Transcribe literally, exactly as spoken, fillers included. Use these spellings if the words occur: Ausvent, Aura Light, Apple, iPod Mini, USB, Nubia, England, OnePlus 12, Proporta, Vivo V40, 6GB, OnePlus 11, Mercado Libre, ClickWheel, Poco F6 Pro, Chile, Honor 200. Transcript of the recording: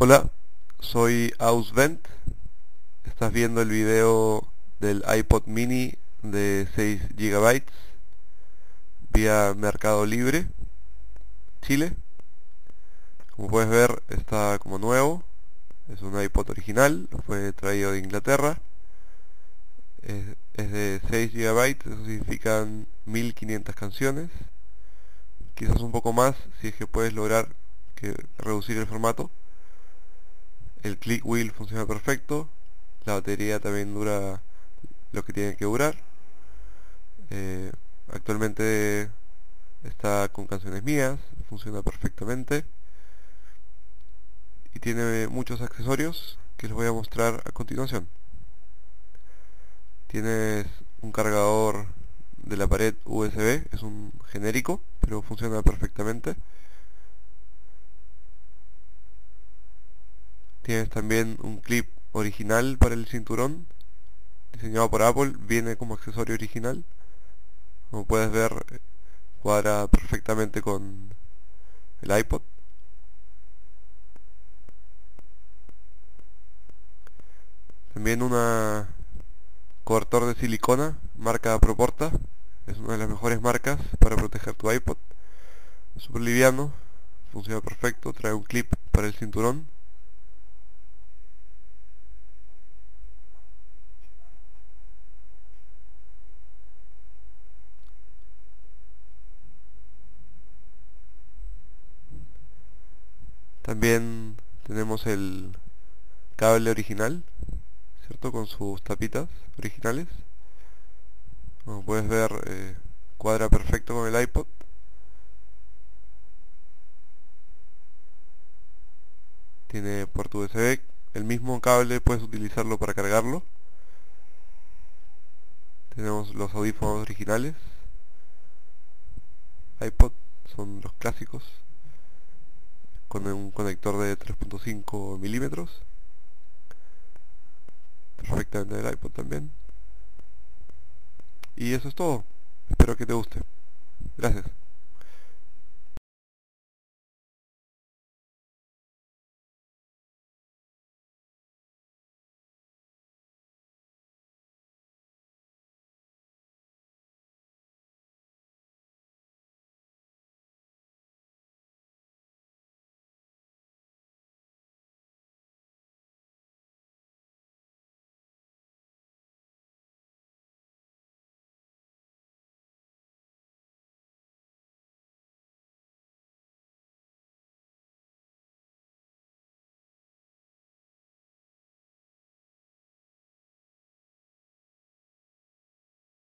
Hola, soy Ausvent. Estás viendo el video del iPod Mini de seis gigabytes vía Mercado Libre, Chile. Como puedes ver, está como nuevo. Es un iPod original, fue traído de Inglaterra. Es, es de seis gigabytes, eso significan mil quinientas canciones. Quizás un poco más, si es que puedes lograr que reducir el formato. El ClickWheel funciona perfecto. La batería también dura lo que tiene que durar. Eh, actualmente está con canciones mías, funciona perfectamente. Y tiene muchos accesorios que les voy a mostrar a continuación. Tienes un cargador de la pared U S B, es un genérico, pero funciona perfectamente. Tienes también un clip original para el cinturón, diseñado por Apple, viene como accesorio original. Como puedes ver, cuadra perfectamente con el iPod. También una cobertor de silicona, marca Proporta, es una de las mejores marcas para proteger tu iPod. Súper liviano, funciona perfecto, trae un clip para el cinturón. También tenemos el cable original, ¿cierto? Con sus tapitas originales. Como puedes ver, eh, cuadra perfecto con el iPod. Tiene puerto U S B, el mismo cable puedes utilizarlo para cargarlo. Tenemos los audífonos originales iPod, son los clásicos, con un conector de tres punto cinco milímetros, perfectamente el iPod también. Y eso es todo, espero que te guste. Gracias.